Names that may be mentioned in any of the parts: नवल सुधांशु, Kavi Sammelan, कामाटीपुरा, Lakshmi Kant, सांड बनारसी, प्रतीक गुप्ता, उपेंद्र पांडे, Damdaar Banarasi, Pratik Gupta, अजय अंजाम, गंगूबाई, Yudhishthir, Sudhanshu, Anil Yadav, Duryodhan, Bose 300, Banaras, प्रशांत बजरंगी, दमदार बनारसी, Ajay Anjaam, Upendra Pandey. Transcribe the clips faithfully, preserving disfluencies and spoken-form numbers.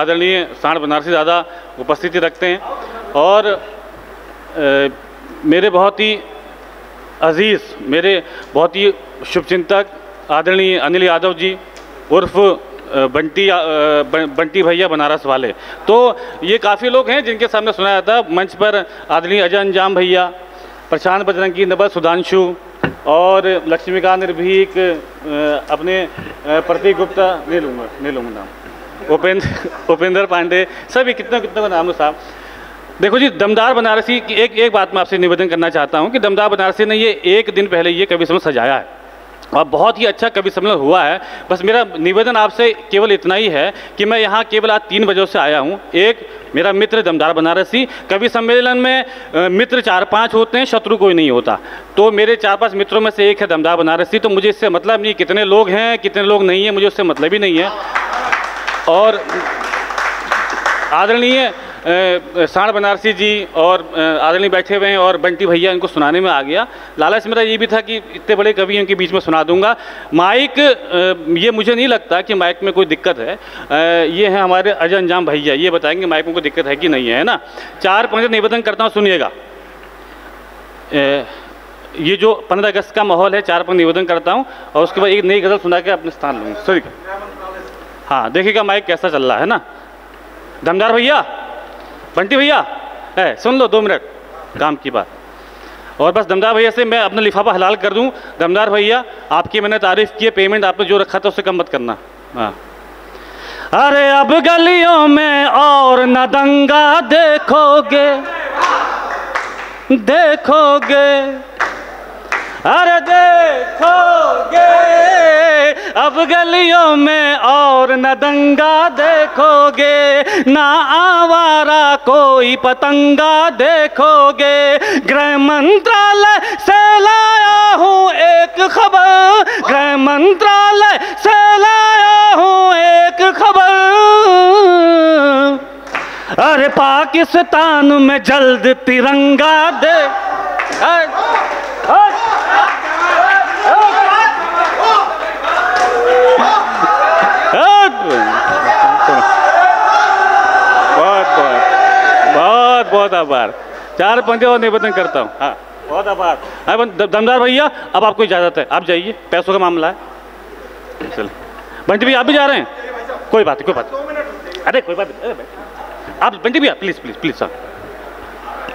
आदरणीय सांड बनारसी दादा उपस्थिति रखते हैं और ए, मेरे बहुत ही अजीज़, मेरे बहुत ही शुभचिंतक आदरणीय अनिल यादव जी उर्फ बंटी बंटी भैया बनारस वाले। तो ये काफ़ी लोग हैं जिनके सामने सुनाया था मंच पर आदरणीय अजय अंजाम भैया, प्रशांत बजरंगी, नवल सुधांशु और लक्ष्मीकांत निर्भीक, अपने प्रतीक गुप्ता, नहीं लूँगा नहीं लूँगा नाम, उपेंद्र उपेंद्र पांडे, सभी कितने कितने का नाम है साहब। देखो जी, दमदार बनारसी की एक एक बात मैं आपसे निवेदन करना चाहता हूँ कि दमदार बनारसी ने ये एक दिन पहले ये कवि सम्मेलन सजाया है और बहुत ही अच्छा कवि सम्मेलन हुआ है। बस मेरा निवेदन आपसे केवल इतना ही है कि मैं यहाँ केवल आज तीन बजे से आया हूँ। एक मेरा मित्र दमदार बनारसी, कवि सम्मेलन में मित्र चार पांच होते हैं, शत्रु कोई नहीं होता। तो मेरे चार पांच मित्रों में से एक है दमदार बनारसी, तो मुझे इससे मतलब नहीं, कितने लोग हैं कितने लोग नहीं हैं मुझे उससे मतलब ही नहीं है। और आदरणीय सांड बनारसी जी और आदरणीय बैठे हुए हैं और बंटी भैया, इनको सुनाने में आ गया। लालच मेरा ये भी था कि इतने बड़े कवि इनके बीच में सुना दूंगा। माइक ये मुझे नहीं लगता कि माइक में कोई दिक्कत है। ये हैं हमारे अजय अंजाम भैया, ये बताएंगे माइक में कोई दिक्कत है कि नहीं है, है ना। चार पंक्तियां निवेदन करता हूँ, सुनिएगा। ये जो पंद्रह अगस्त का माहौल है, चार पंक्तियां निवेदन करता हूँ और उसके बाद एक नई गज़ल सुना के अपने स्थान लूँगा। सॉरी, हाँ देखिएगा माइक कैसा चल रहा है ना। दमदार भैया, बंटी भैया, है सुन लो, दो मिनट काम की बात। और बस दमदार भैया से मैं अपना लिफाफा हलाल कर दूं। दमदार भैया, आपकी मैंने तारीफ की है, पेमेंट आपने जो रखा था उससे कम मत करना। हाँ, अरे अब गलियों में और न दंगा देखोगे देखोगे अरे देखोगे, अब गलियों में और न दंगा देखोगे, ना आवारा कोई पतंगा देखोगे। गृह मंत्रालय से लाया हूँ एक खबर, गृह मंत्रालय से लाया हूँ एक खबर, अरे पाकिस्तान में जल्द तिरंगा दे। बहुत आभार, चार पंक्तियां और निवेदन करता हूँ। हाँ, बहुत आभार। हाँ दमदार भैया, अब आपको इजाज़त है, आप जाइए, पैसों का मामला है। चलो बंटी भैया, आप भी जा रहे हैं? कोई बात कोई बात अरे कोई बात आप बंटी भैया प्लीज़ प्लीज़ प्लीज़ सर,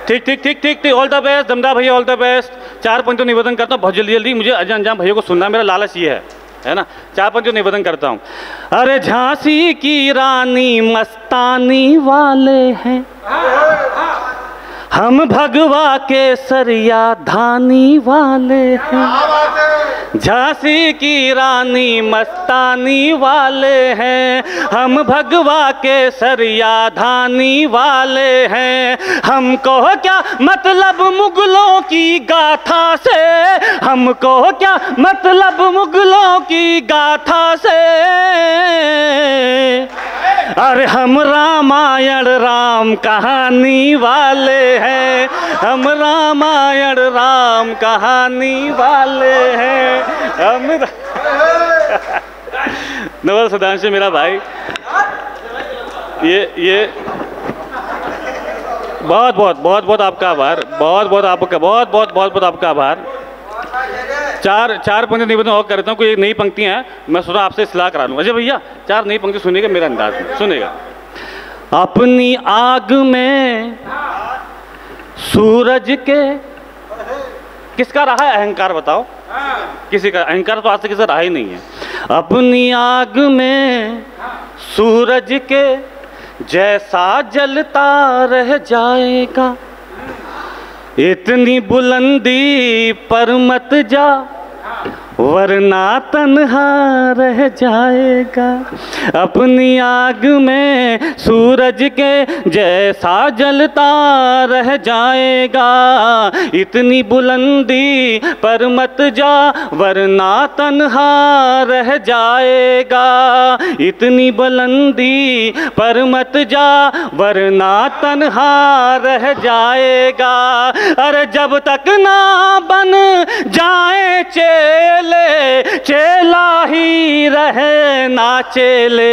ठीक ठीक ठीक ठीक ठीक ऑल द बेस्ट दमदार भैया, ऑल द बेस्ट। चार पंक्तियों निवेदन करता हूँ बहुत जल्दी जल्दी, मुझे अजय अंजाम भैया को सुनना, मेरा लालच ये है, है ना। चार पंक्तियों निवेदन करता हूँ। अरे झांसी की रानी मस्तानी वाले हैं, हम भगवा के सरिया धानी वाले हैं। झांसी की रानी मस्तानी वाले हैं, हम भगवा के सरिया धानी वाले हैं। हमको क्या मतलब मुगलों की गाथा से, हमको क्या मतलब मुगलों की गाथा से, अरे हम रामायण राम कहानी वाले हैं, हम रामायण राम कहानी वाले हैं। हम नवल सुधांशु मेरा भाई, ये ये बहुत बहुत बहुत बहुत आपका आभार, बहुत बहुत आपका बहुत बहुत बहुत बहुत आपका आभार। चार चार पंक्ति निवेदन और करता हूँ, कोई नई पंक्तियाँ हैं, मैं सुना आपसे सलाह करा लूँ। अजय भैया, चार नई पंक्ति सुनेगा मेरा अंदाज में, सुनेगा। अपनी आग में सूरज के, किसका रहा है अहंकार बताओ? किसी का अहंकार तो आज तक किसी रहा ही नहीं है। अपनी आग में सूरज के जैसा जलता रह जाएगा, इतनी बुलंदी पर मत जा वरना तन्हा रह जाएगा। अपनी आग में सूरज के जैसा जलता रह जाएगा, इतनी बुलंदी पर मत जा वरना तन्हा रह जाएगा, इतनी बुलंदी पर मत जा वरना तन्हा रह जाएगा। अरे जब तक ना बन जाए चेल चेले चेला ही रहे ना चेले,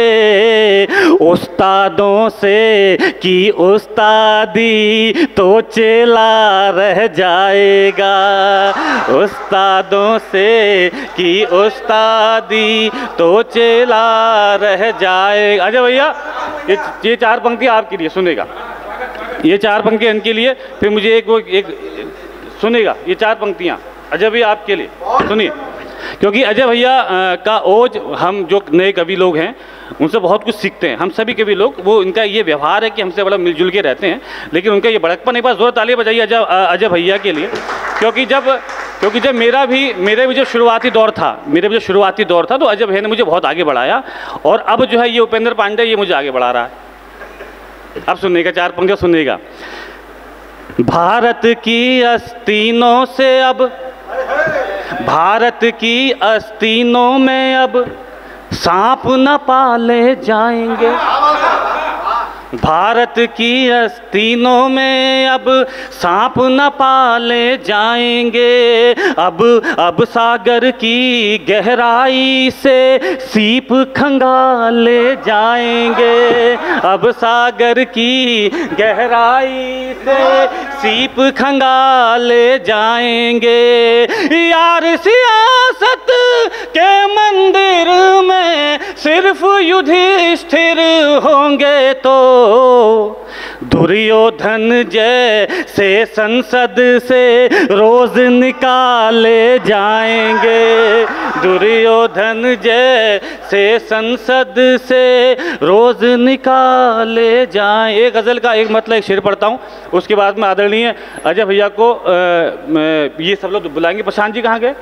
उस्तादों से की उस्तादी तो चेला रह जाएगा, उस्तादों से की उस्तादी तो चेला रह जाएगा। अजय भैया ये ये चार पंक्ति आपके लिए सुनेगा, ये चार पंक्तियाँ इनके लिए, फिर मुझे एक वो एक सुनेगा, ये चार पंक्तियाँ अजय भैया आपके लिए सुनिए, क्योंकि अजय भैया का ओज हम जो नए कवि लोग हैं उनसे बहुत कुछ सीखते हैं, हम सभी कवि लोग, वो इनका ये व्यवहार है कि हमसे बड़ा मिलजुल के रहते हैं, लेकिन उनका ये बड़कपन, एक बार जोर ताली बजाइए अजय अजय भैया के लिए, क्योंकि जब क्योंकि जब मेरा भी मेरे भी जो शुरुआती दौर था मेरे भी जो शुरुआती दौर था तो अजय भैया ने मुझे बहुत आगे बढ़ाया, और अब जो है ये उपेंद्र पांडे ये मुझे आगे बढ़ा रहा है। अब सुनिएगा, चार पंक्तियाँ सुनिएगा। भारत की आस्तीनों से अब, भारत की आस्तीनों में अब सांप न पाले जाएंगे, भारत की आस्तीनों में अब सांप न पाले जाएंगे, अब अब सागर की गहराई से सीप खंगाले जाएंगे, अब सागर की गहराई से सीप खंगाले जाएंगे, यार सियासत के मंदिर में सिर्फ युधिष्ठिर होंगे तो दुर्योधन जैसे संसद से रोज निकाले जाएंगे, दुर्योधन जैसे संसद से रोज निकाले जाए। एक गज़ल का एक मतलब एक शेर पढ़ता हूँ, उसके बाद में आदरणीय अजय भैया को आ, ये सब लोग बुलाएंगे। प्रशांत जी कहाँ गए?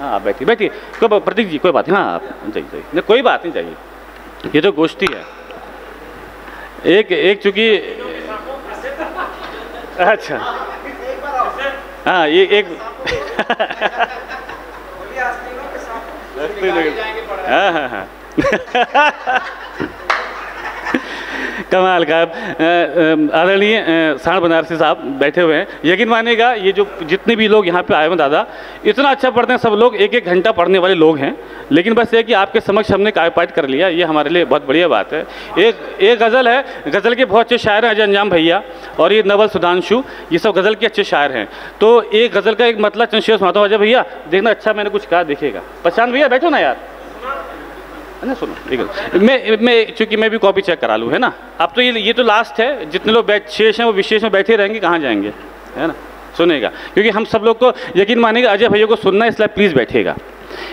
हाँ आप बैठिए बैठिए, कोई प्रतीक जी कोई बात नहीं, हाँ आप जाइए जाइए, नहीं कोई बात नहीं जाइए, ये तो गोष्ठी है, एक एक चूँकि अच्छा हाँ ये एक हाँ हाँ हाँ कमाल का। आदरणीय साण बनारसी साहब बैठे हुए हैं, यकीन मानेगा ये जो जितने भी लोग यहाँ पे आए हैं दादा, इतना अच्छा पढ़ते हैं सब लोग, एक एक घंटा पढ़ने वाले लोग हैं, लेकिन बस ये कि आपके समक्ष हमने काव्यपाठ कर लिया, ये हमारे लिए बहुत बढ़िया बात है। एक एक गज़ल है, गज़ल के बहुत अच्छे शायर हैं अजय अंजाम भैया, और ये नवल सुधांशु, ये सब गज़ल के अच्छे शायर हैं। तो एक गज़ल का एक मतलब चंद शेर सुनाता हूँ अजय भैया, देखना अच्छा मैंने कुछ कहा देखेगा। प्रशांत भैया बैठो ना यार, ना सुनो बिल्कुल, मैं मैं चूँकि मैं भी कॉपी चेक करा लूँ है ना। अब तो ये ये तो लास्ट है, जितने लोग बैठ शेष हैं वो विशेष में बैठे रहेंगे, कहाँ जाएंगे है ना, सुनेगा, क्योंकि हम सब लोग को यकीन मानेगा अजय भैया को सुनना है, इसलिए प्लीज़ बैठेगा।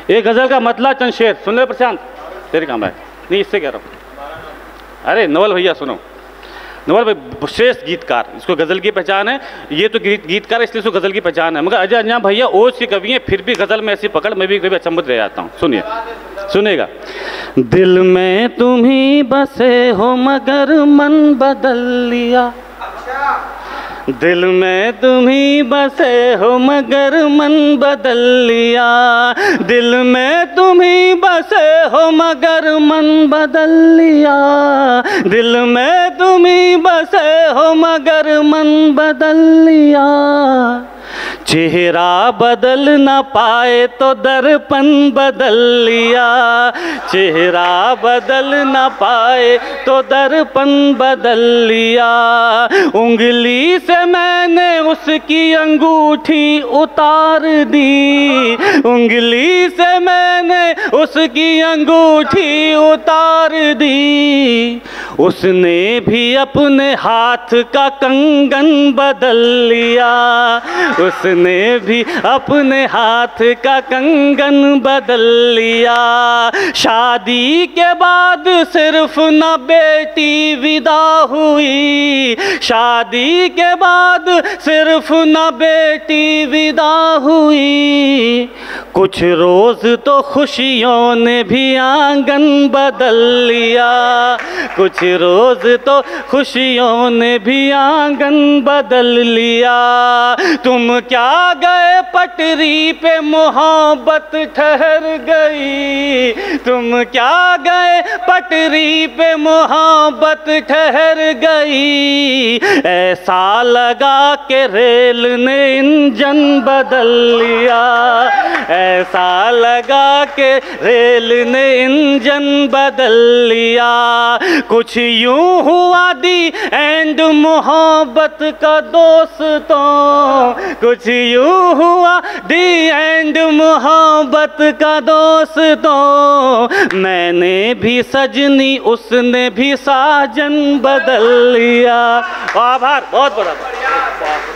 एक गज़ल का मतला चंद शेर सुन रहे प्रशांत, तेरे काम आए नहीं, इससे कह रहा हूँ। अरे नवल भैया सुनो, नवल भाई श्रेष्ठ गीतकार, इसको गज़ल की पहचान है, ये तो गीत गीतकार इसलिए इसको गज़ल की पहचान है, मगर अजय अंजाम भैया ओज के कवि हैं, फिर भी गज़ल में ऐसी पकड़, मैं भी कभी अचंभित रह जाता हूँ। सुनिए सुनेगा। दिल में तुम ही बसे हो मगर मन बदल लिया, दिल में तुम ही बसे हो मगर मन बदल लिया, दिल में तुम ही बसे हो मगर मन बदल लिया, दिल में तुम ही बसे हो मगर मन बदल लिया, चेहरा बदल न पाए तो दर्पण बदल लिया, चेहरा बदल न पाए तो दर्पण बदल लिया, उंगली से मैंने उसकी अंगूठी उतार दी, उंगली से मैंने उसकी अंगूठी उतार दी, उसने भी अपने हाथ का कंगन बदल लिया, उसने ने भी अपने हाथ का कंगन बदल लिया, शादी के बाद सिर्फ न बेटी विदा हुई, शादी के बाद सिर्फ न बेटी विदा हुई, कुछ रोज तो खुशियों ने भी आंगन बदल लिया, कुछ रोज तो खुशियों ने भी आंगन बदल लिया, तुम क्या गए पटरी पे मोहब्बत ठहर गई, तुम क्या गए पटरी पे मोहब्बत ठहर गई, ऐसा लगा के रेल ने इंजन बदल लिया, ऐसा लगा के रेल ने इंजन बदल लिया, कुछ यूं हुआ दी एंड मोहब्बत का दोस्तों, कुछ यूं हुआ दी एंड मोहब्बत का दोस्तों, मैंने भी सजनी उसने भी साजन बदल लिया। आभार बहुत बड़ा।